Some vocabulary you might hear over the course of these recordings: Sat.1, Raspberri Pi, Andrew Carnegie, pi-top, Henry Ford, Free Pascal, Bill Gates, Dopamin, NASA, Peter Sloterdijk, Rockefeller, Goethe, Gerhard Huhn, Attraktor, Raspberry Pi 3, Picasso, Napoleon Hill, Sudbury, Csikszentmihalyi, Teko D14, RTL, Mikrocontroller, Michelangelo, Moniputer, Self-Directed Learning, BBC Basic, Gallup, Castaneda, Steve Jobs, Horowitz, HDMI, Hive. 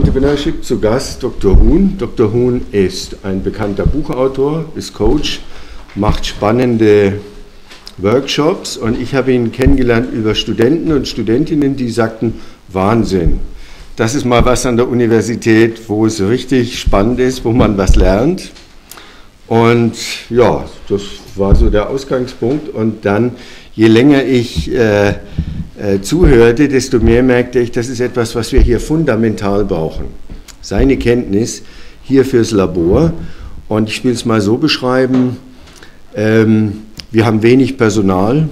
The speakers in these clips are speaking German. Entrepreneurship zu Gast Dr. Huhn. Dr. Huhn ist ein bekannter Buchautor, ist Coach, macht spannende Workshops und ich habe ihn kennengelernt über Studenten und Studentinnen, die sagten, Wahnsinn, das ist mal was an der Universität, wo es richtig spannend ist, wo man was lernt. Und ja, das war so der Ausgangspunkt und dann, je länger ich zuhörte, desto mehr merkte ich, das ist etwas, was wir hier fundamental brauchen. Seine Kenntnis hier fürs Labor und ich will es mal so beschreiben, wir haben wenig Personal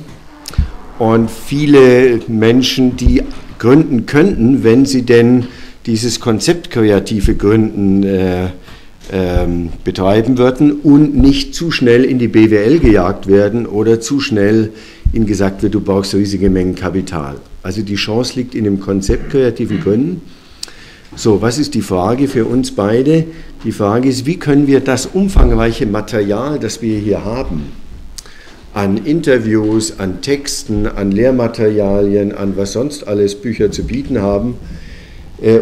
und viele Menschen, die gründen könnten, wenn sie denn dieses Konzept kreative Gründen betreiben würden und nicht zu schnell in die BWL gejagt werden oder zu schnell ihnen gesagt wird, du brauchst riesige Mengen Kapital. Also die Chance liegt in dem Konzept kreativen Können. So, was ist die Frage für uns beide? Die Frage ist, wie können wir das umfangreiche Material, das wir hier haben, an Interviews, an Texten, an Lehrmaterialien, an was sonst alles Bücher zu bieten haben,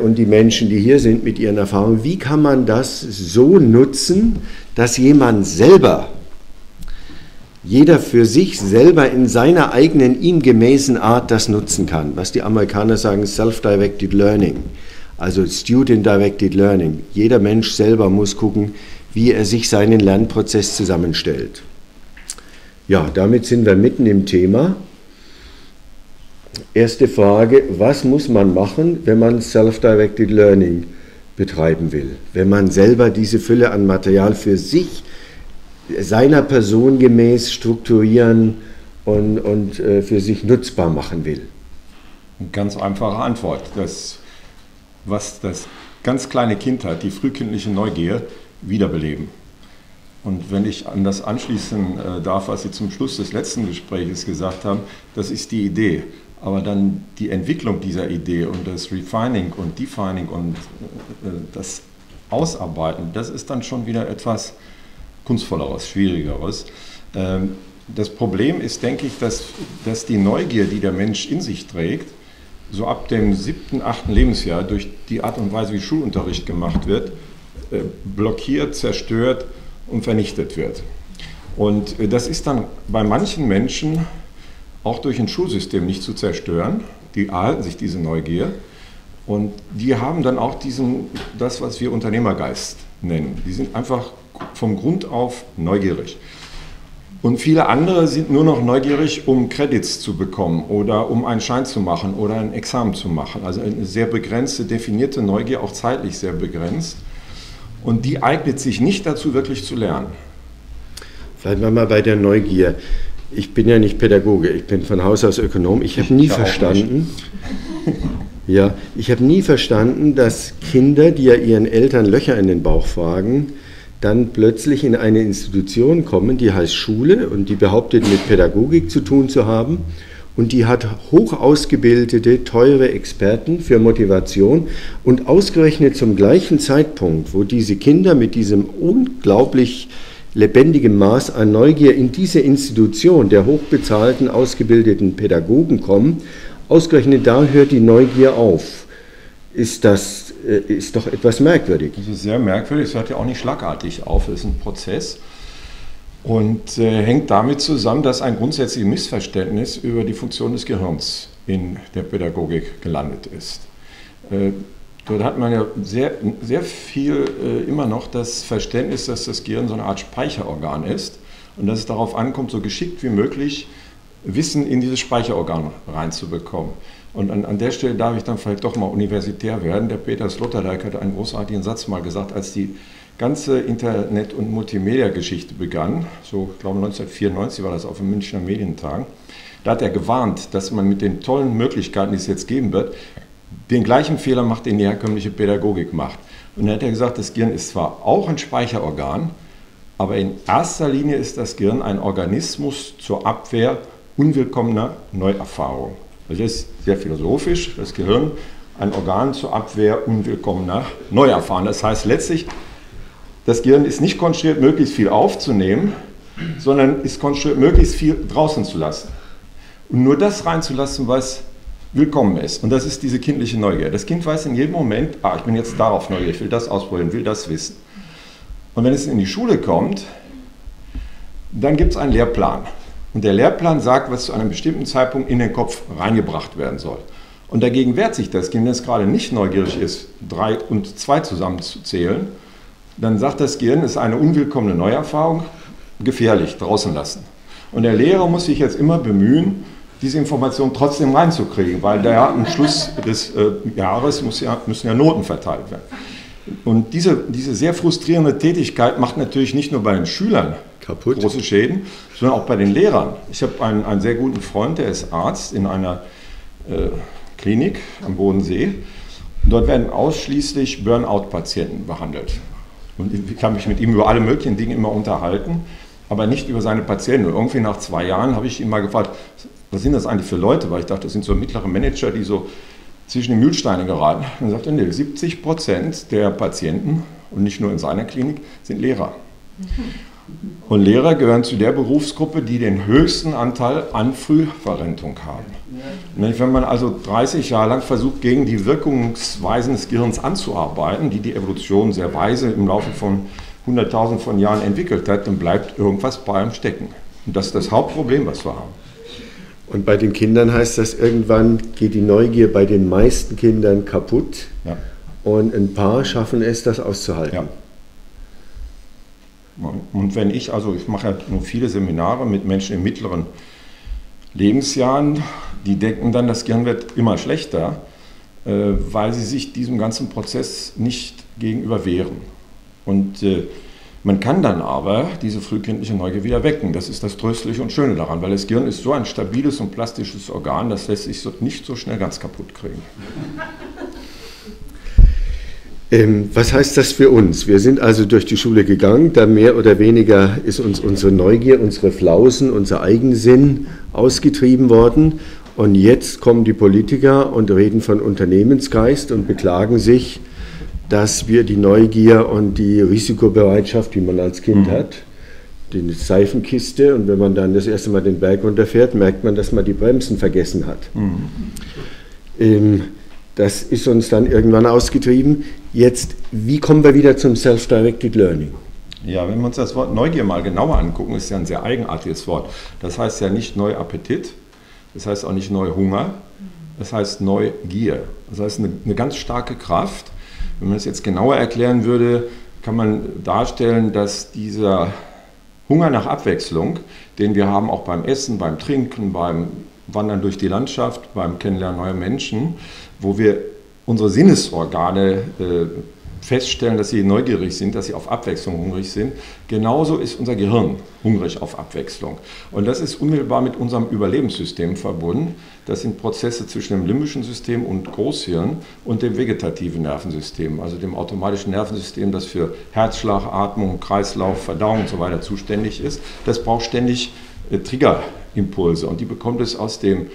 und die Menschen, die hier sind mit ihren Erfahrungen, wie kann man das so nutzen, dass jemand selber, jeder für sich selber in seiner eigenen, ihm gemäßen Art das nutzen kann. Was die Amerikaner sagen, Self-Directed Learning, also Student-Directed Learning. Jeder Mensch selber muss gucken, wie er sich seinen Lernprozess zusammenstellt. Ja, damit sind wir mitten im Thema. Erste Frage, was muss man machen, wenn man Self-Directed Learning betreiben will? Wenn man selber diese Fülle an Material für sich, seiner Person gemäß strukturieren und für sich nutzbar machen will? Eine ganz einfache Antwort. Das, was das ganz kleine Kind hat, die frühkindliche Neugier, wiederbeleben. Und wenn ich an das anschließen darf, was Sie zum Schluss des letzten Gesprächs gesagt haben, das ist die Idee. Aber dann die Entwicklung dieser Idee und das Refining und Defining und das Ausarbeiten, das ist dann schon wieder etwas Kunstvolleres, Schwierigeres. Das Problem ist, denke ich, dass die Neugier, die der Mensch in sich trägt, so ab dem 7., 8. Lebensjahr durch die Art und Weise, wie Schulunterricht gemacht wird, blockiert, zerstört und vernichtet wird. Und das ist dann bei manchen Menschen auch durch ein Schulsystem nicht zu zerstören, die erhalten sich diese Neugier und die haben dann auch diesen, das, was wir Unternehmergeist nennen. Die sind einfach vom Grund auf neugierig. Und viele andere sind nur noch neugierig, um Credits zu bekommen oder um einen Schein zu machen oder ein Examen zu machen. Also eine sehr begrenzte, definierte Neugier, auch zeitlich sehr begrenzt. Und die eignet sich nicht dazu, wirklich zu lernen. Vielleicht mal bei der Neugier. Ich bin ja nicht Pädagoge, ich bin von Haus aus Ökonom. Ich habe nie verstanden. Ja, ich habe nie verstanden, dass Kinder, die ja ihren Eltern Löcher in den Bauch fragen, dann plötzlich in eine Institution kommen, die heißt Schule und die behauptet, mit Pädagogik zu tun zu haben und die hat hoch ausgebildete, teure Experten für Motivation und ausgerechnet zum gleichen Zeitpunkt, wo diese Kinder mit diesem unglaublich lebendigem Maß an Neugier in diese Institution der hochbezahlten, ausgebildeten Pädagogen kommen, ausgerechnet da hört die Neugier auf. Das ist doch etwas merkwürdig. Das ist sehr merkwürdig, es hört ja auch nicht schlagartig auf, es ist ein Prozess und hängt damit zusammen, dass ein grundsätzliches Missverständnis über die Funktion des Gehirns in der Pädagogik gelandet ist. Dort hat man ja sehr viel immer noch das Verständnis, dass das Gehirn so eine Art Speicherorgan ist und dass es darauf ankommt, so geschickt wie möglich Wissen in dieses Speicherorgan reinzubekommen. Und an der Stelle darf ich dann vielleicht doch mal universitär werden. Der Peter Sloterdijk hat einen großartigen Satz mal gesagt, als die ganze Internet- und Multimedia-Geschichte begann, so ich glaube 1994 war das auf den Münchner Medientagen, da hat er gewarnt, dass man mit den tollen Möglichkeiten, die es jetzt geben wird, den gleichen Fehler macht, den die herkömmliche Pädagogik macht. Und dann hat er gesagt, das Gehirn ist zwar auch ein Speicherorgan, aber in erster Linie ist das Gehirn ein Organismus zur Abwehr unwillkommener Neuerfahrungen. Das ist sehr philosophisch, das Gehirn, ein Organ zur Abwehr unwillkommener Neuerfahren. Das heißt letztlich, das Gehirn ist nicht konstruiert, möglichst viel aufzunehmen, sondern ist konstruiert, möglichst viel draußen zu lassen. Und nur das reinzulassen, was willkommen ist. Und das ist diese kindliche Neugier. Das Kind weiß in jedem Moment, ah, ich bin jetzt darauf neugierig, ich will das ausprobieren, will das wissen. Und wenn es in die Schule kommt, dann gibt es einen Lehrplan. Und der Lehrplan sagt, was zu einem bestimmten Zeitpunkt in den Kopf reingebracht werden soll. Und dagegen wehrt sich das Kind, wenn es gerade nicht neugierig ist, 3 und 2 zusammenzuzählen, dann sagt das Gehirn, es ist eine unwillkommene Neuerfahrung, gefährlich, draußen lassen. Und der Lehrer muss sich jetzt immer bemühen, diese Information trotzdem reinzukriegen, weil da am Schluss des Jahres müssen ja Noten verteilt werden. Und diese sehr frustrierende Tätigkeit macht natürlich nicht nur bei den Schülern kaputt, große Schäden, sondern auch bei den Lehrern. Ich habe einen sehr guten Freund, der ist Arzt in einer Klinik am Bodensee. Und dort werden ausschließlich Burnout-Patienten behandelt. Und ich kann mich mit ihm über alle möglichen Dinge immer unterhalten, aber nicht über seine Patienten. Und irgendwie nach 2 Jahren habe ich ihn mal gefragt, was sind das eigentlich für Leute? Weil ich dachte, das sind so mittlere Manager, die so zwischen die Mühlsteine geraten. Und er sagte, nee, 70% der Patienten, und nicht nur in seiner Klinik, sind Lehrer. Und Lehrer gehören zu der Berufsgruppe, die den höchsten Anteil an Frühverrentung haben. Und wenn man also 30 Jahre lang versucht, gegen die Wirkungsweisen des Gehirns anzuarbeiten, die die Evolution sehr weise im Laufe von 100.000 von Jahren entwickelt hat, dann bleibt irgendwas bei einem stecken. Und das ist das Hauptproblem, was wir haben. Und bei den Kindern heißt das, irgendwann geht die Neugier bei den meisten Kindern kaputt, ja. Und ein paar schaffen es, das auszuhalten. Ja. Und wenn ich, also ich mache ja nur viele Seminare mit Menschen in mittleren Lebensjahren, die denken dann, das Gehirn wird immer schlechter, weil sie sich diesem ganzen Prozess nicht gegenüber wehren. Und man kann dann aber diese frühkindliche Neugier wieder wecken. Das ist das Tröstliche und Schöne daran, weil das Gehirn ist so ein stabiles und plastisches Organ, das lässt sich nicht so schnell ganz kaputt kriegen. Was heißt das für uns? Wir sind also durch die Schule gegangen, da mehr oder weniger ist uns unsere Neugier, unsere Flausen, unser Eigensinn ausgetrieben worden. Und jetzt kommen die Politiker und reden von Unternehmensgeist und beklagen sich, dass wir die Neugier und die Risikobereitschaft, die man als Kind hat, die Seifenkiste, und wenn man dann das erste Mal den Berg runterfährt, merkt man, dass man die Bremsen vergessen hat. Das ist uns dann irgendwann ausgetrieben. Jetzt, wie kommen wir wieder zum Self-Directed Learning? Ja, wenn wir uns das Wort Neugier mal genauer angucken, ist ja ein sehr eigenartiges Wort. Das heißt ja nicht Neuappetit, das heißt auch nicht Neuhunger, das heißt Neugier. Das heißt eine ganz starke Kraft. Wenn man es jetzt genauer erklären würde, kann man darstellen, dass dieser Hunger nach Abwechslung, den wir haben auch beim Essen, beim Trinken, beim Wandern durch die Landschaft, beim Kennenlernen neuer Menschen, wo wir unsere Sinnesorgane feststellen, dass sie neugierig sind, dass sie auf Abwechslung hungrig sind. Genauso ist unser Gehirn hungrig auf Abwechslung. Und das ist unmittelbar mit unserem Überlebenssystem verbunden. Das sind Prozesse zwischen dem limbischen System und Großhirn und dem vegetativen Nervensystem, also dem automatischen Nervensystem, das für Herzschlag, Atmung, Kreislauf, Verdauung und so weiter zuständig ist. Das braucht ständig Triggerimpulse und die bekommt es aus dem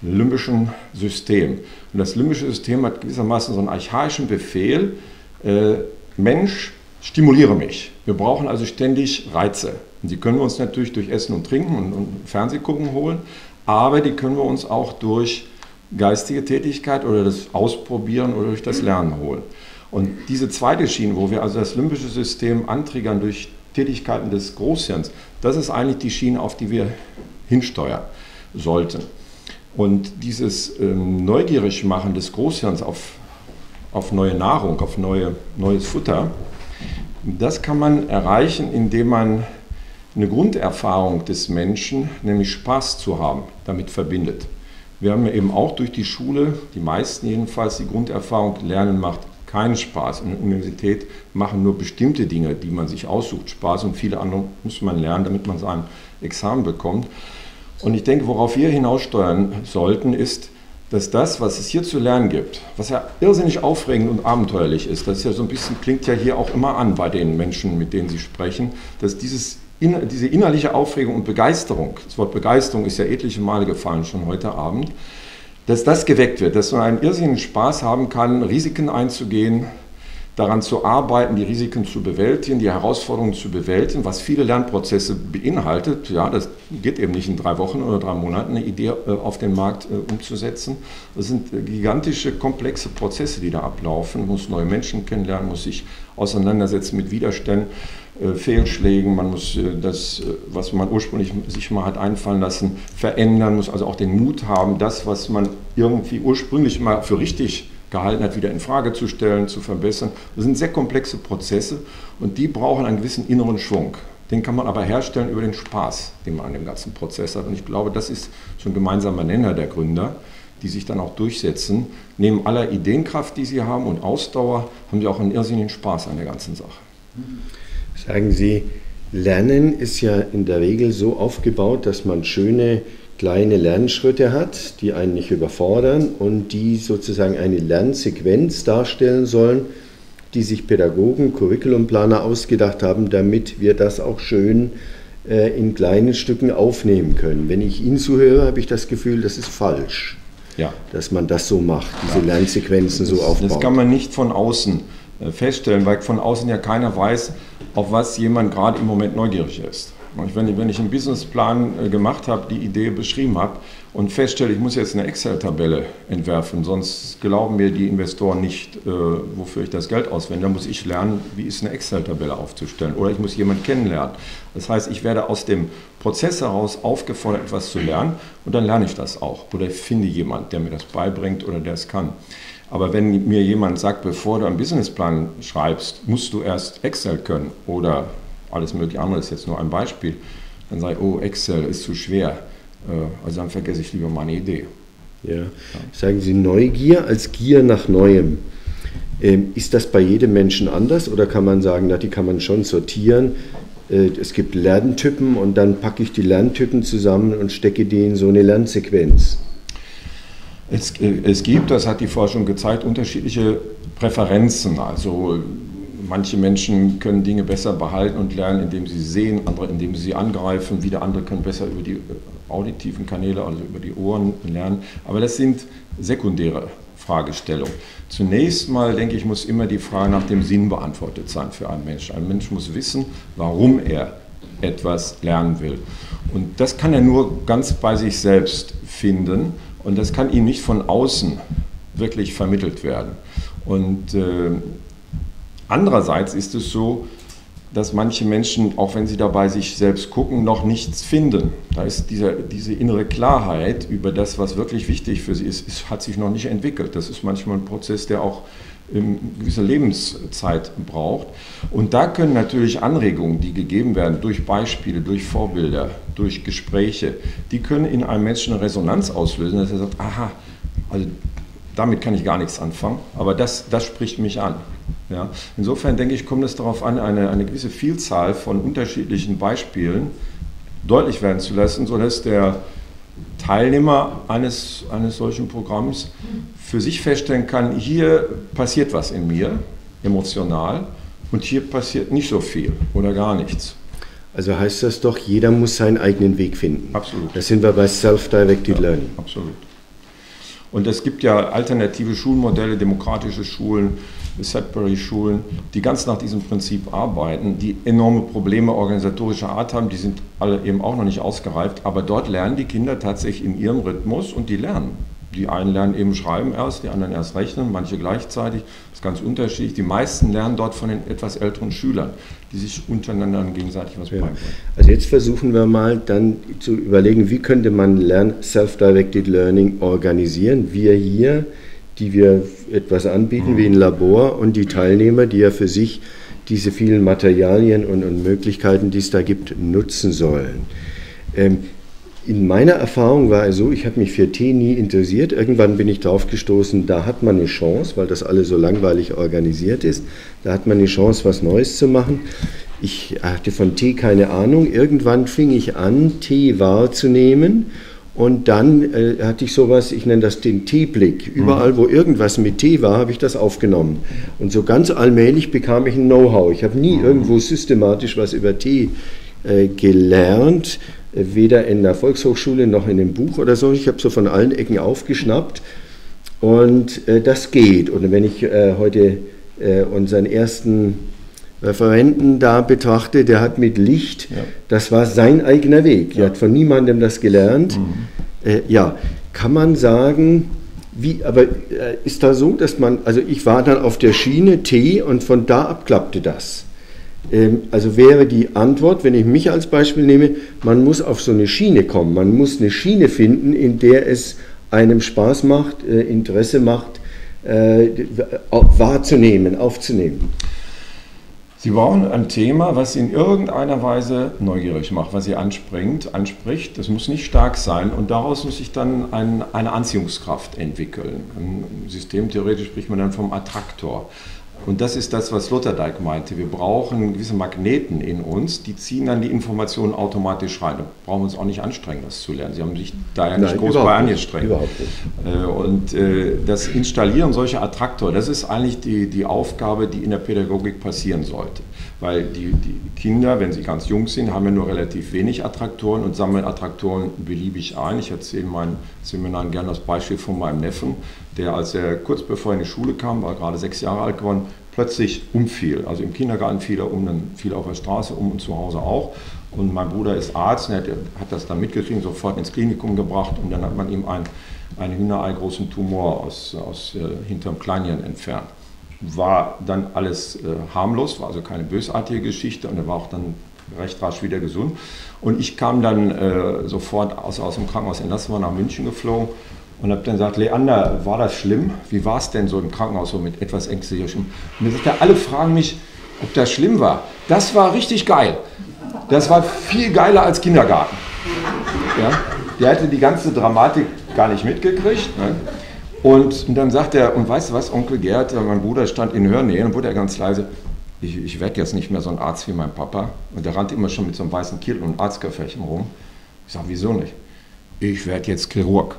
limbischen System. Und das limbische System hat gewissermaßen so einen archaischen Befehl, Mensch, stimuliere mich. Wir brauchen also ständig Reize. Und die können wir uns natürlich durch Essen und Trinken und Fernsehgucken holen, aber die können wir uns auch durch geistige Tätigkeit oder das Ausprobieren oder durch das Lernen holen. Und diese zweite Schiene, wo wir also das limbische System antriggern durch Tätigkeiten des Großhirns, das ist eigentlich die Schiene, auf die wir hinsteuern sollten. Und dieses neugierig machen des Großhirns auf neue Nahrung, auf neues Futter, das kann man erreichen, indem man eine Grunderfahrung des Menschen, nämlich Spaß zu haben, damit verbindet. Wir haben ja eben auch durch die Schule, die meisten jedenfalls, die Grunderfahrung, Lernen macht keinen Spaß. In der Universität machen nur bestimmte Dinge, die man sich aussucht, Spaß, und viele andere muss man lernen, damit man sein Examen bekommt. Und ich denke, worauf wir hinaussteuern sollten, ist, dass das, was es hier zu lernen gibt, was ja irrsinnig aufregend und abenteuerlich ist, das ist ja so ein bisschen, klingt ja hier auch immer an bei den Menschen, mit denen Sie sprechen, dass diese innerliche Aufregung und Begeisterung, das Wort Begeisterung ist ja etliche Male gefallen, schon heute Abend, dass das geweckt wird, dass man einen irrsinnigen Spaß haben kann, Risiken einzugehen, daran zu arbeiten, die Risiken zu bewältigen, die Herausforderungen zu bewältigen, was viele Lernprozesse beinhaltet. Ja, das geht eben nicht in 3 Wochen oder 3 Monaten, eine Idee auf den Markt umzusetzen. Das sind gigantische, komplexe Prozesse, die da ablaufen. Man muss neue Menschen kennenlernen, muss sich auseinandersetzen mit Widerständen, Fehlschlägen, man muss das, was man ursprünglich sich mal hat einfallen lassen, verändern, muss also auch den Mut haben, das, was man irgendwie ursprünglich mal für richtig gehalten hat, wieder in Frage zu stellen, zu verbessern. Das sind sehr komplexe Prozesse und die brauchen einen gewissen inneren Schwung. Den kann man aber herstellen über den Spaß, den man an dem ganzen Prozess hat. Und ich glaube, das ist so ein gemeinsamer Nenner der Gründer, die sich dann auch durchsetzen. Neben aller Ideenkraft, die sie haben und Ausdauer, haben sie auch einen irrsinnigen Spaß an der ganzen Sache. Sagen Sie, Lernen ist ja in der Regel so aufgebaut, dass man schöne kleine Lernschritte hat, die einen nicht überfordern und die sozusagen eine Lernsequenz darstellen sollen, die sich Pädagogen, Curriculumplaner ausgedacht haben, damit wir das auch schön in kleinen Stücken aufnehmen können. Wenn ich Ihnen zuhöre, habe ich das Gefühl, das ist falsch, ja, dass man das so macht, diese Lernsequenzen so aufbaut. Das kann man nicht von außen feststellen, weil von außen ja keiner weiß, auf was jemand gerade im Moment neugierig ist. Wenn ich einen Businessplan gemacht habe, die Idee beschrieben habe und feststelle, ich muss jetzt eine Excel-Tabelle entwerfen, sonst glauben mir die Investoren nicht, wofür ich das Geld auswende. Dann muss ich lernen, wie ist eine Excel-Tabelle aufzustellen oder ich muss jemanden kennenlernen. Das heißt, ich werde aus dem Prozess heraus aufgefordert, etwas zu lernen und dann lerne ich das auch oder finde jemanden, der mir das beibringt oder der es kann. Aber wenn mir jemand sagt, bevor du einen Businessplan schreibst, musst du erst Excel können oder alles mögliche andere, ist jetzt nur ein Beispiel, dann sage ich, oh, Excel ist zu schwer, also dann vergesse ich lieber meine Idee. Ja. Sagen Sie Neugier als Gier nach Neuem. Ist das bei jedem Menschen anders oder kann man sagen, na, die kann man schon sortieren? Es gibt Lerntypen und dann packe ich die Lerntypen zusammen und stecke die in so eine Lernsequenz. Es gibt, das hat die Forschung gezeigt, unterschiedliche Präferenzen, also manche Menschen können Dinge besser behalten und lernen, indem sie sehen, andere, indem sie angreifen. Wieder andere können besser über die auditiven Kanäle, also über die Ohren lernen. Aber das sind sekundäre Fragestellungen. Zunächst mal, denke ich, muss immer die Frage nach dem Sinn beantwortet sein für einen Menschen. Ein Mensch muss wissen, warum er etwas lernen will. Und das kann er nur ganz bei sich selbst finden. Und das kann ihm nicht von außen wirklich vermittelt werden. Und andererseits ist es so, dass manche Menschen, auch wenn sie dabei sich selbst gucken, noch nichts finden. Da ist diese innere Klarheit über das, was wirklich wichtig für sie ist, hat sich noch nicht entwickelt. Das ist manchmal ein Prozess, der auch eine gewisse Lebenszeit braucht. Und da können natürlich Anregungen, die gegeben werden durch Beispiele, durch Vorbilder, durch Gespräche, die können in einem Menschen eine Resonanz auslösen, dass er sagt, aha, also damit kann ich gar nichts anfangen, aber das spricht mich an. Ja. Insofern denke ich, kommt es darauf an, eine gewisse Vielzahl von unterschiedlichen Beispielen deutlich werden zu lassen, sodass der Teilnehmer eines solchen Programms für sich feststellen kann, hier passiert was in mir, emotional, und hier passiert nicht so viel oder gar nichts. Also heißt das doch, jeder muss seinen eigenen Weg finden. Absolut. Da sind wir bei Self-Directed Learning. Absolut. Und es gibt ja alternative Schulmodelle, demokratische Schulen, Sudbury-Schulen, die ganz nach diesem Prinzip arbeiten, die enorme Probleme organisatorischer Art haben, die sind alle eben auch noch nicht ausgereift, aber dort lernen die Kinder tatsächlich in ihrem Rhythmus und die lernen. Die einen lernen eben schreiben erst, die anderen erst rechnen, manche gleichzeitig, das ist ganz unterschiedlich. Die meisten lernen dort von den etwas älteren Schülern, die sich untereinander gegenseitig was beibringen. Also jetzt versuchen wir mal dann zu überlegen, wie könnte man Self-Directed Learning organisieren. Wir hier, die wir etwas anbieten wie ein Labor und die Teilnehmer, die ja für sich diese vielen Materialien und Möglichkeiten, die es da gibt, nutzen sollen. In meiner Erfahrung war es so, ich habe mich für Tee nie interessiert. Irgendwann bin ich drauf gestoßen, da hat man eine Chance, weil das alles so langweilig organisiert ist. Da hat man eine Chance, was Neues zu machen. Ich hatte von Tee keine Ahnung. Irgendwann fing ich an, Tee wahrzunehmen. Und dann hatte ich sowas, ich nenne das den Teeblick. Überall, wo irgendwas mit Tee war, habe ich das aufgenommen. Und so ganz allmählich bekam ich ein Know-how. Ich habe nie irgendwo systematisch was über Tee gelernt. Weder in der Volkshochschule noch in dem Buch oder so. Ich habe so von allen Ecken aufgeschnappt und das geht. Und wenn ich heute und seinen ersten Referenten da betrachte, der hat mit Licht, das war sein eigener Weg, er hat von niemandem das gelernt. Ja, kann man sagen, wie, aber ist da so, dass man, also ich war dann auf der Schiene T und von da ab klappte das. Also wäre die Antwort, wenn ich mich als Beispiel nehme, man muss auf so eine Schiene kommen, man muss eine Schiene finden, in der es einem Spaß macht, Interesse macht, wahrzunehmen, aufzunehmen. Sie brauchen ein Thema, was Sie in irgendeiner Weise neugierig macht, was Sie anspricht. Das muss nicht stark sein und daraus muss sich dann eine Anziehungskraft entwickeln. Systemtheoretisch spricht man dann vom Attraktor. Und das ist das, was Sloterdijk meinte. Wir brauchen gewisse Magneten in uns, die ziehen dann die Informationen automatisch rein. Da brauchen wir uns auch nicht anstrengen, das zu lernen. Sie haben sich da ja nicht groß bei angestrengt. Und das Installieren solcher Attraktor, das ist eigentlich die Aufgabe, die in der Pädagogik passieren sollte. Weil die Kinder, wenn sie ganz jung sind, haben ja nur relativ wenig Attraktoren und sammeln Attraktoren beliebig ein. Ich erzähle in meinen Seminaren gerne das Beispiel von meinem Neffen, der, als er kurz bevor er in die Schule kam, war gerade 6 Jahre alt geworden, plötzlich umfiel. Also im Kindergarten fiel er um, dann fiel er auf der Straße um und zu Hause auch. Und mein Bruder ist Arzt, und er hat das dann mitgekriegt, sofort ins Klinikum gebracht und dann hat man ihm einen Hühnerei-großen Tumor hinterm Kleinhirn entfernt. War dann alles harmlos, war also keine bösartige Geschichte und er war auch dann recht rasch wieder gesund. Und ich kam dann sofort aus dem Krankenhaus entlassen, war nach München geflogen und habe dann gesagt, Leander, war das schlimm? Wie war es denn so im Krankenhaus, so mit etwas ängstlichem? Und dann sagt er, alle fragen mich, ob das schlimm war. Das war richtig geil. Das war viel geiler als Kindergarten. Ja? Der hatte die ganze Dramatik gar nicht mitgekriegt. Ne? Und dann sagt er, und weißt du was, Onkel Gerd, mein Bruder stand in Hörnähe, und wurde er ganz leise, ich werde jetzt nicht mehr so ein Arzt wie mein Papa. Und der rannte immer schon mit so einem weißen Kittel und Arztköfferchen rum. Ich sage, wieso nicht? Ich werde jetzt Chirurg.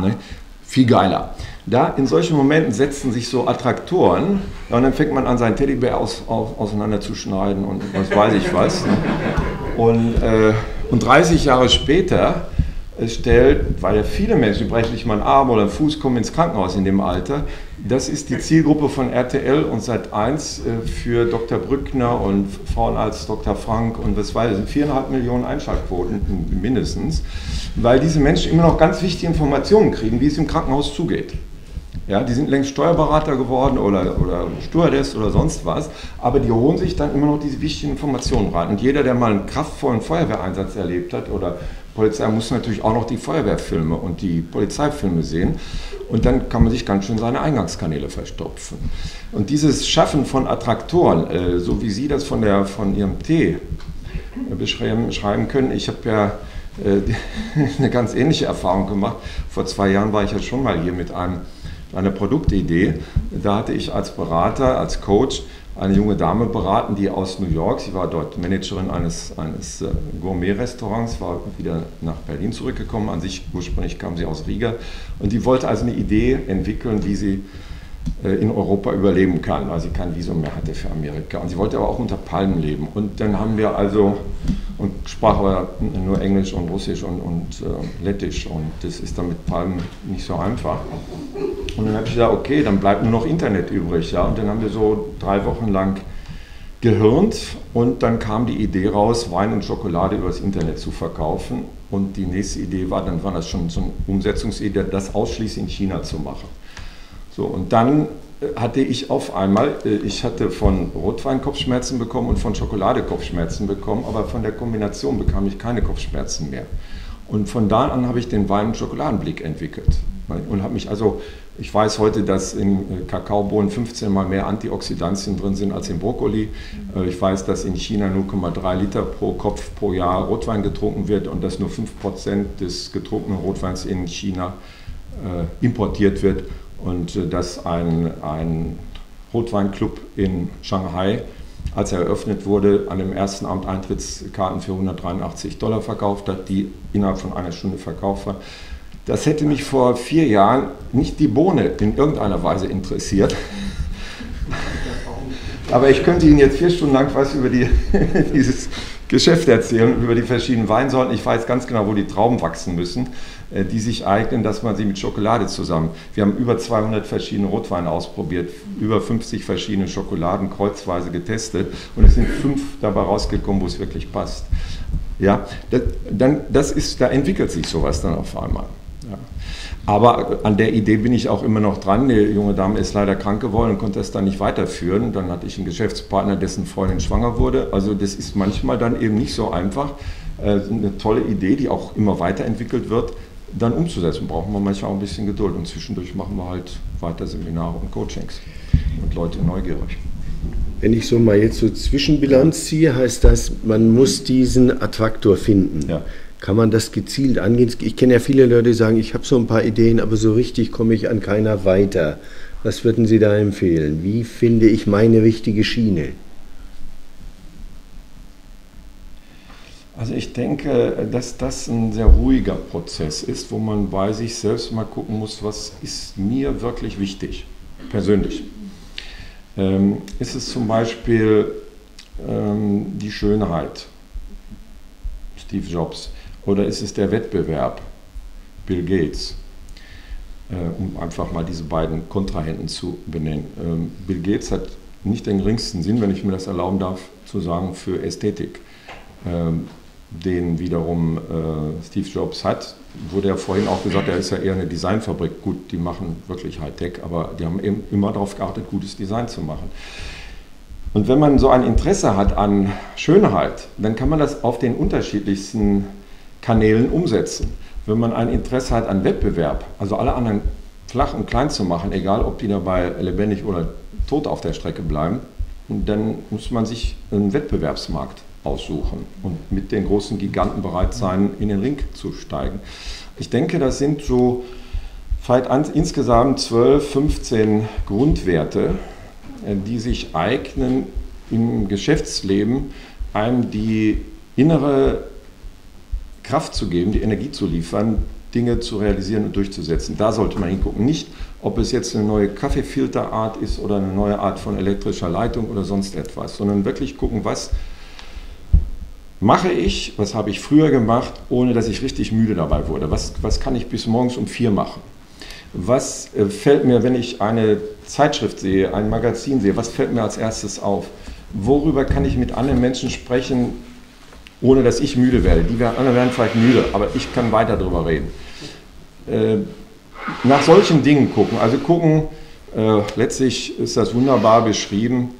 Ne? Viel geiler. Da in solchen Momenten setzen sich so Attraktoren und dann fängt man an, seinen Teddybär auseinanderzuschneiden und was weiß ich was. Und 30 Jahre später stellt, weil ja viele Menschen, brechlich mal einen Arm oder einen Fuß, kommen ins Krankenhaus in dem Alter. Das ist die Zielgruppe von RTL und Sat.1 für Dr. Brückner und Frauenarzt Dr. Frank und was weiß ich, 4,5 Millionen Einschaltquoten mindestens, weil diese Menschen immer noch ganz wichtige Informationen kriegen, wie es im Krankenhaus zugeht. Ja, die sind längst Steuerberater geworden oder Stewardess oder sonst was, aber die holen sich dann immer noch diese wichtigen Informationen rein. Und jeder, der mal einen kraftvollen Feuerwehreinsatz erlebt hat oder Polizei, muss natürlich auch noch die Feuerwehrfilme und die Polizeifilme sehen und dann kann man sich ganz schön seine Eingangskanäle verstopfen. Und dieses Schaffen von Attraktoren, so wie Sie das von Ihrem Tee beschreiben können, ich habe ja eine ganz ähnliche Erfahrung gemacht. Vor 2 Jahren war ich ja schon mal hier mit einer Produktidee. Da hatte ich als Berater, als Coach eine junge Dame beraten, die aus New York, sie war dort Managerin eines Gourmet-Restaurants, war wieder nach Berlin zurückgekommen, an sich ursprünglich kam sie aus Riga und die wollte also eine Idee entwickeln, wie sie in Europa überleben kann, weil sie kein Visum mehr hatte für Amerika und sie wollte aber auch unter Palmen leben und dann haben wir also, und sprach aber nur Englisch und Russisch und Lettisch und das ist dann mit Palmen nicht so einfach. Und dann habe ich gesagt, okay, dann bleibt nur noch Internet übrig. Ja? Und dann haben wir so 3 Wochen lang gehirnt und dann kam die Idee raus, Wein und Schokolade übers Internet zu verkaufen. Und die nächste Idee war, dann war das schon so eine Umsetzungsidee, das ausschließlich in China zu machen. So, und dann hatte ich auf einmal, ich hatte von Rotwein Kopfschmerzen bekommen und von Schokolade Kopfschmerzen bekommen, aber von der Kombination bekam ich keine Kopfschmerzen mehr. Und von da an habe ich den Wein- und Schokoladenblick entwickelt. Und habe mich also, ich weiß heute, dass in Kakaobohnen 15 mal mehr Antioxidantien drin sind als in Brokkoli. Ich weiß, dass in China 0,3 Liter pro Kopf pro Jahr Rotwein getrunken wird und dass nur 5% des getrunkenen Rotweins in China importiert wird und dass ein Rotweinclub in Shanghai, als er eröffnet wurde, an dem ersten Abend Eintrittskarten für $183 verkauft hat, die innerhalb von einer Stunde verkauft waren. Das hätte mich vor 4 Jahren nicht die Bohne in irgendeiner Weise interessiert. Aber ich könnte Ihnen jetzt 4 Stunden lang was über dieses Geschäfte erzählen über die verschiedenen Weinsorten. Ich weiß ganz genau, wo die Trauben wachsen müssen, die sich eignen, dass man sie mit Schokolade zusammen. Wir haben über 200 verschiedene Rotweine ausprobiert, über 50 verschiedene Schokoladen kreuzweise getestet und es sind 5 dabei rausgekommen, wo es wirklich passt. Ja, da entwickelt sich sowas dann auf einmal. Ja. Aber an der Idee bin ich auch immer noch dran. Die junge Dame ist leider krank geworden und konnte das dann nicht weiterführen. Dann hatte ich einen Geschäftspartner, dessen Freundin schwanger wurde. Also das ist manchmal dann eben nicht so einfach, eine tolle Idee, die auch immer weiterentwickelt wird, dann umzusetzen. Brauchen wir manchmal auch ein bisschen Geduld und zwischendurch machen wir halt weiter Seminare und Coachings und Leute neugierig. Wenn ich so mal jetzt so Zwischenbilanz ziehe, heißt das, man muss diesen Attraktor finden. Ja. Kann man das gezielt angehen? Ich kenne ja viele Leute, die sagen, ich habe so ein paar Ideen, aber so richtig komme ich an keiner weiter. Was würden Sie da empfehlen? Wie finde ich meine richtige Schiene? Also ich denke, dass das ein sehr ruhiger Prozess ist, wo man bei sich selbst mal gucken muss, was ist mir wirklich wichtig, persönlich. Ist es zum Beispiel die Schönheit, Steve Jobs, oder ist es der Wettbewerb, Bill Gates, um einfach mal diese beiden Kontrahenten zu benennen. Bill Gates hat nicht den geringsten Sinn, wenn ich mir das erlauben darf, zu sagen, für Ästhetik. Den wiederum Steve Jobs hat, wurde ja vorhin auch gesagt, er ist ja eher eine Designfabrik. Gut, die machen wirklich Hightech, aber die haben eben immer darauf geachtet, gutes Design zu machen. Und wenn man so ein Interesse hat an Schönheit, dann kann man das auf den unterschiedlichsten Kanälen umsetzen. Wenn man ein Interesse hat an Wettbewerb, also alle anderen flach und klein zu machen, egal ob die dabei lebendig oder tot auf der Strecke bleiben, dann muss man sich einen Wettbewerbsmarkt aussuchen und mit den großen Giganten bereit sein, in den Ring zu steigen. Ich denke, das sind so vielleicht insgesamt 12, 15 Grundwerte, die sich eignen im Geschäftsleben, einem die innere Kraft zu geben, die Energie zu liefern, Dinge zu realisieren und durchzusetzen. Da sollte man hingucken. Nicht, ob es jetzt eine neue Kaffeefilterart ist oder eine neue Art von elektrischer Leitung oder sonst etwas, sondern wirklich gucken, was mache ich, was habe ich früher gemacht, ohne dass ich richtig müde dabei wurde? Was kann ich bis morgens um 4 machen? Was fällt mir, wenn ich eine Zeitschrift sehe, ein Magazin sehe, was fällt mir als erstes auf? Worüber kann ich mit anderen Menschen sprechen, ohne dass ich müde werde? Die anderen werden vielleicht müde, aber ich kann weiter darüber reden. Nach solchen Dingen gucken, also gucken, letztlich ist das wunderbar beschrieben